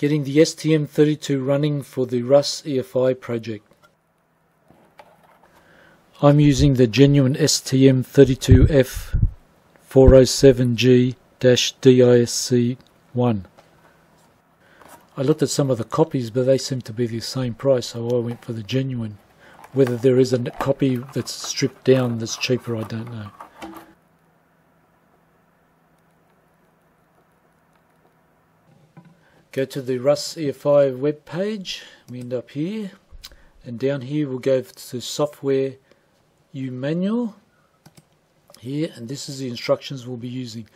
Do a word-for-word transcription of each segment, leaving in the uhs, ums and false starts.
getting the S T M thirty-two running for the RusEFI project. I'm using the genuine S T M thirty-two F four oh seven G D I S C one. I looked at some of the copies, but they seem to be the same price, so I went for the genuine. Whether there is a copy that's stripped down that's cheaper, I don't know. Go to the RusEFI web page. We end up here, and down here we'll go to software U manual here, and this is the instructions we'll be using.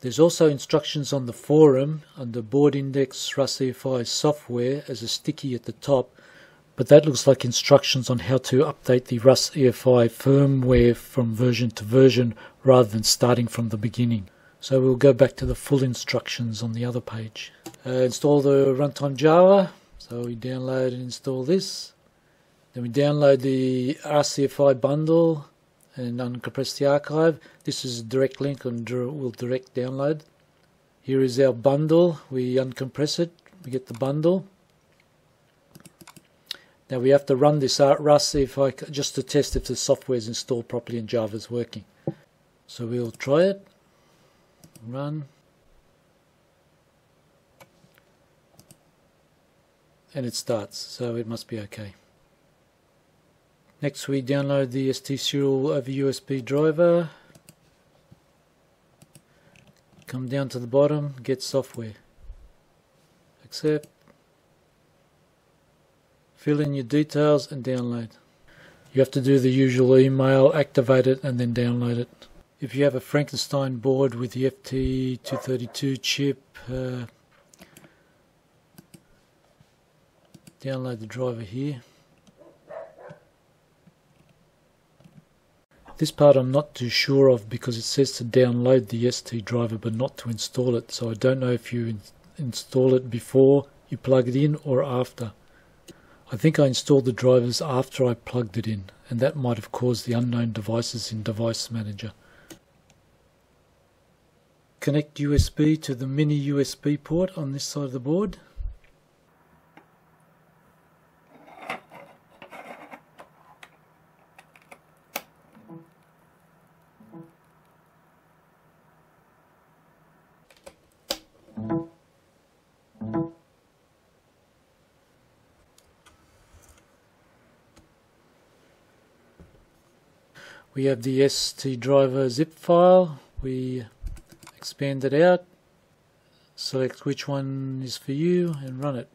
There's also instructions on the forum under board index RusEFI software as a sticky at the top, but that looks like instructions on how to update the RusEFI firmware from version to version rather than starting from the beginning. So we'll go back to the full instructions on the other page. Uh, install the runtime Java. So we download and install this. Then we download the RusEFI bundle and uncompress the archive. This is a direct link and we'll direct download. Here is our bundle. We uncompress it. We get the bundle. Now we have to run this RusEFI just to test if the software is installed properly and Java is working. So we'll try it. Run. And it starts, so it must be okay. Next we download the S T serial over U S B driver. Come down to the bottom, get software. Accept. Fill in your details and download. You have to do the usual email, activate it and then download it. If you have a Frankenstein board with the F T two thirty-two chip, uh, download the driver here. This part I'm not too sure of because it says to download the S T driver but not to install it, so I don't know if you in install it before you plug it in or after. I think I installed the drivers after I plugged it in, and that might have caused the unknown devices in Device Manager. Connect U S B to the mini U S B port on this side of the board. We have the S T driver zip file. We expand it out, select which one is for you and run it.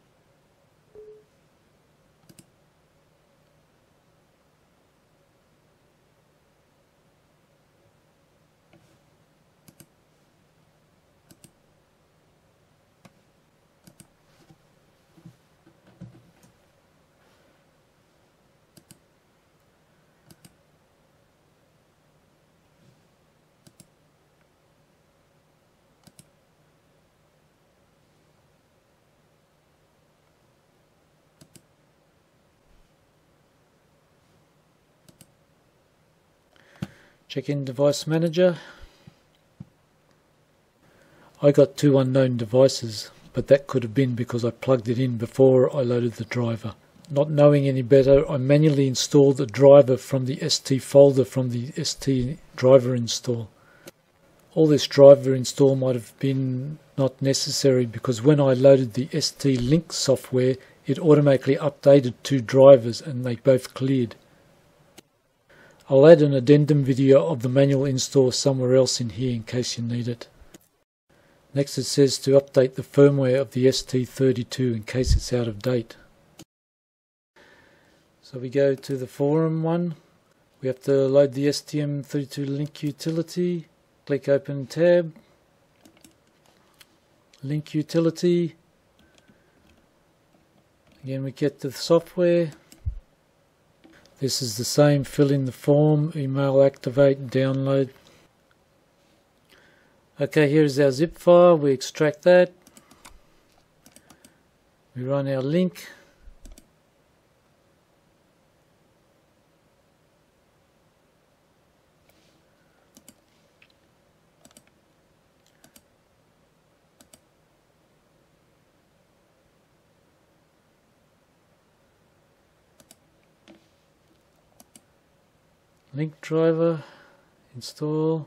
Check in Device Manager. I got two unknown devices, but that could have been because I plugged it in before I loaded the driver. Not knowing any better, I manually installed the driver from the S T folder from the S T driver install. All this driver install might have been not necessary because when I loaded the S T link software, it automatically updated two drivers and they both cleared. I'll add an addendum video of the manual install somewhere else in here in case you need it. Next it says to update the firmware of the S T thirty-two in case it's out of date. So we go to the forum one. We have to load the S T M thirty-two link utility. Click open tab. Link utility. Again we get the software. This is the same, fill in the form, email activate, download. Okay, here is our zip file, we extract that. We run our link. link driver, install,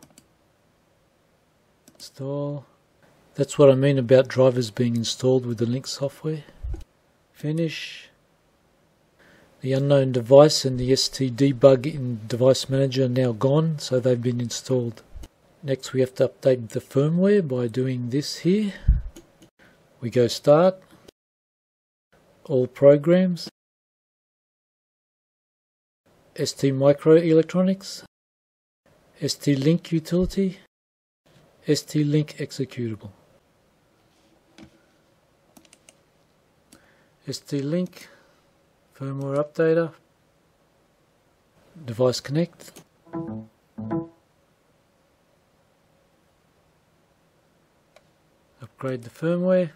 install. That's what I mean about drivers being installed with the link software. Finish. The unknown device and the S T debug in device manager are now gone, so they've been installed. Next we have to update the firmware by doing this here. We go start, all programs, S T Microelectronics, S T-Link utility, S T-Link executable, S T-Link firmware updater, device connect, upgrade the firmware,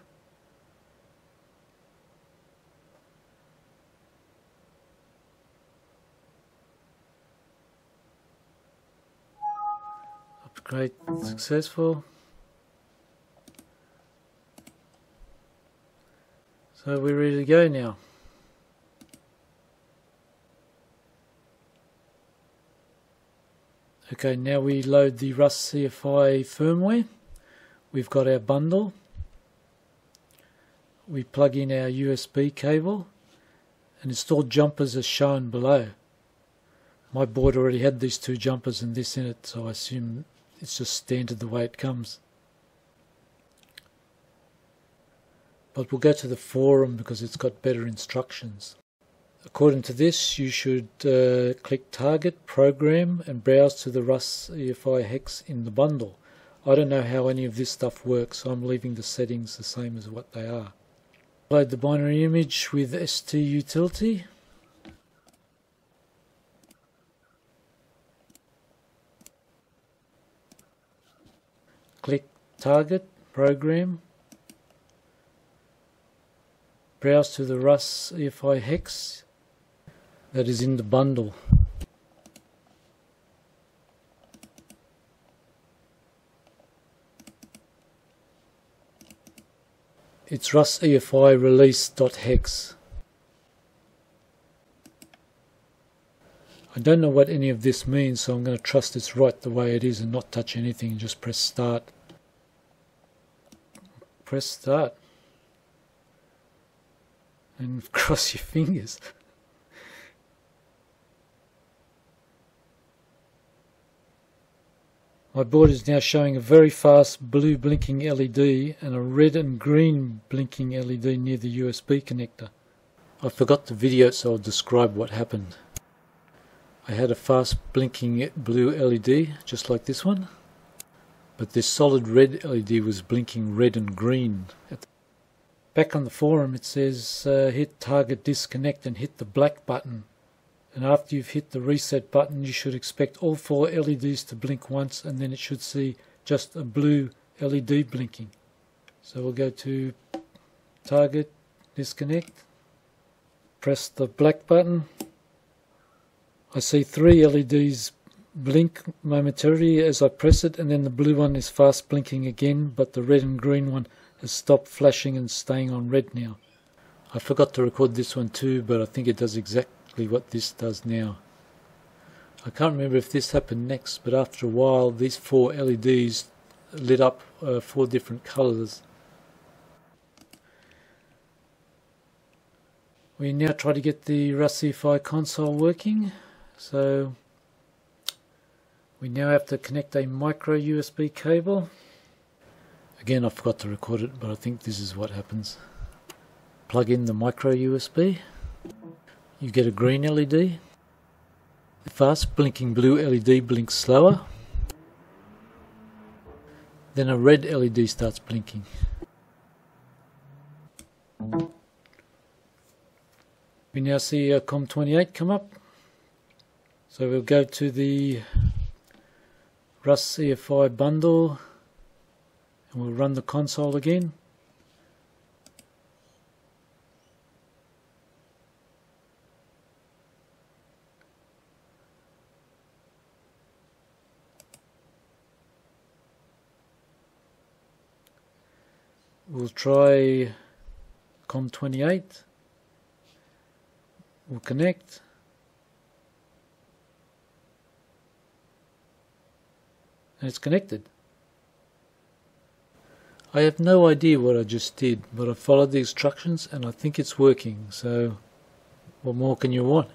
upgrade successful. So we're ready to go now. Okay, now we load the RusEFI firmware. We've got our bundle. We plug in our U S B cable and install jumpers as shown below. My board already had these two jumpers and this in it, so I assume it's just standard the way it comes. But we'll go to the forum because it's got better instructions. According to this, you should uh, click Target, Program and browse to the RusEFI hex in the bundle. I don't know how any of this stuff works, so I'm leaving the settings the same as what they are. Load the binary image with S T utility. Click Target, Program. Browse to the RusEFI hex that is in the bundle. It's RusEFI release.hex. I don't know what any of this means, so I'm going to trust it's right the way it is and not touch anything and just press start. Press start. And cross your fingers. My board is now showing a very fast blue blinking L E D and a red and green blinking L E D near the U S B connector. I forgot the video, so I'll describe what happened. I had a fast blinking blue L E D, just like this one, but this solid red L E D was blinking red and green. Back on the forum it says uh, hit target disconnect and hit the black button. And after you've hit the reset button, you should expect all four L E Ds to blink once, and then it should see just a blue L E D blinking. So we'll go to target, disconnect, press the black button. I see three L E Ds blink momentarily as I press it, and then the blue one is fast blinking again, but the red and green one has stopped flashing and staying on red now. I forgot to record this one too, but I think it does exactly what this does now. I can't remember if this happened next, but after a while these four L E Ds lit up uh, four different colours. We now try to get the RusEFI console working, so we now have to connect a micro U S B cable. Again, I forgot to record it, but I think this is what happens. Plug in the micro U S B. You get a green L E D. The fast blinking blue L E D blinks slower. Then a red L E D starts blinking. We now see a COM twenty-eight come up. So we'll go to the RusEFI bundle and we'll run the console again. We'll try COM twenty-eight, we'll connect, and it's connected. I have no idea what I just did, but I followed the instructions and I think it's working, so what more can you want?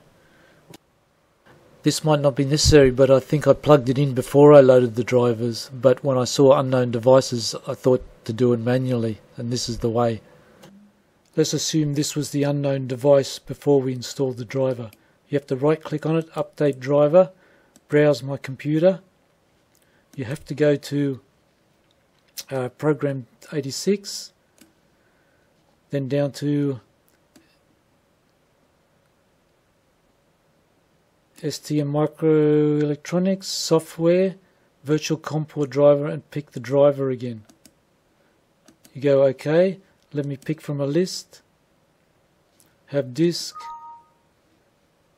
This might not be necessary, but I think I plugged it in before I loaded the drivers, but when I saw unknown devices I thought to do it manually, and this is the way. Let's assume this was the unknown device before we installed the driver. You have to right click on it, update driver, browse my computer. You have to go to uh, program eighty-six, then down to S T M Microelectronics, software, virtual COM port driver, and pick the driver again. You go OK, let me pick from a list, have disk,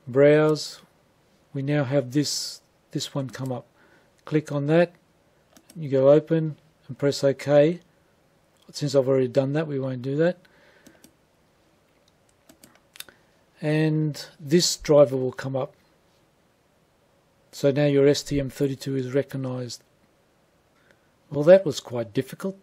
browse. We now have this, this one come up. Click on that, you go open and press OK. Since I've already done that, we won't do that. And this driver will come up. So now your S T M thirty-two is recognized. Well, that was quite difficult.